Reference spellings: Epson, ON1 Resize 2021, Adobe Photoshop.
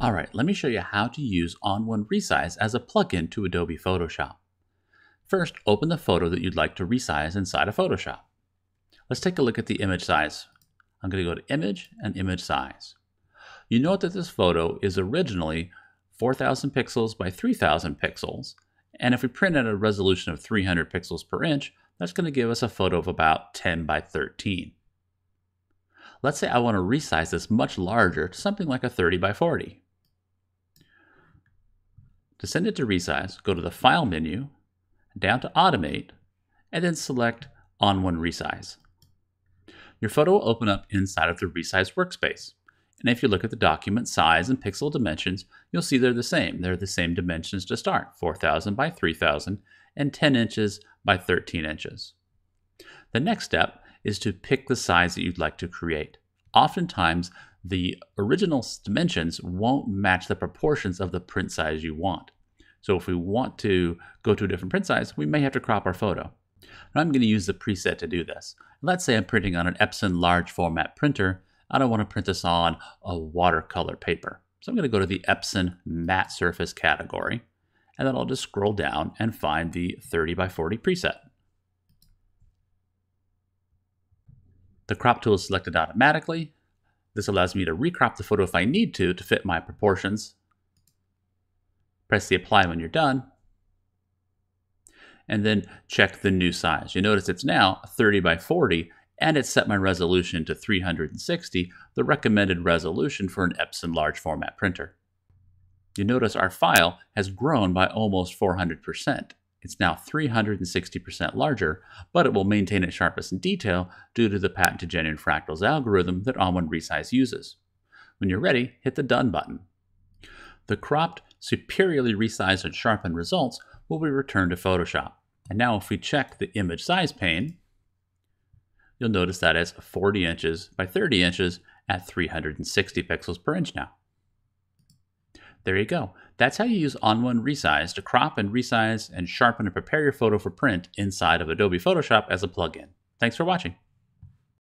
All right, let me show you how to use On1 Resize as a plugin to Adobe Photoshop. First, open the photo that you'd like to resize inside of Photoshop. Let's take a look at the image size. I'm going to go to Image and Image Size. You note that this photo is originally 4,000 pixels by 3,000 pixels, and if we print at a resolution of 300 pixels per inch, that's going to give us a photo of about 10 by 13. Let's say I want to resize this much larger to something like a 30 by 40. To send it to resize, go to the File menu, down to Automate, and then select On1 Resize. Your photo will open up inside of the Resize workspace. And if you look at the document size and pixel dimensions, you'll see they're the same. They're the same dimensions to start, 4,000 by 3,000 and 10 inches by 13 inches. The next step is to pick the size that you'd like to create. Oftentimes, the original dimensions won't match the proportions of the print size you want. So if we want to go to a different print size, we may have to crop our photo. Now I'm going to use the preset to do this. Let's say I'm printing on an Epson large format printer. I don't want to print this on a watercolor paper. So I'm going to go to the Epson matte surface category, and then I'll just scroll down and find the 30 by 40 preset. The crop tool is selected automatically. This allows me to recrop the photo if I need to fit my proportions. Press the apply when you're done, and then check the new size. You notice it's now 30 by 40, and it set my resolution to 360, the recommended resolution for an Epson large format printer. You notice our file has grown by almost 400%. It's now 360% larger, but it will maintain its sharpness and detail due to the patented genuine fractals algorithm that On1 Resize uses. When you're ready, hit the Done button. The cropped, superiorly resized and sharpened results will be returned to Photoshop. And now if we check the image size pane, you'll notice that it's 40 inches by 30 inches at 360 pixels per inch now. There you go. That's how you use On1 Resize to crop and resize and sharpen and prepare your photo for print inside of Adobe Photoshop as a plugin. Thanks for watching.